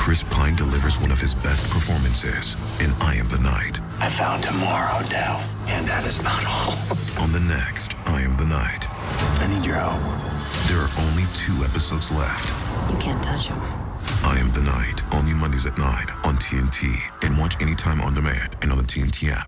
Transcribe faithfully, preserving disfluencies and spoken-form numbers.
Chris Pine delivers one of his best performances in I Am the Night. I found Tamar Hodel, and that is not all. On the next I Am the Night. I need your help. There are only two episodes left. You can't touch him. I Am the Night, only Mondays at nine on T N T, and watch anytime on demand and on the T N T app.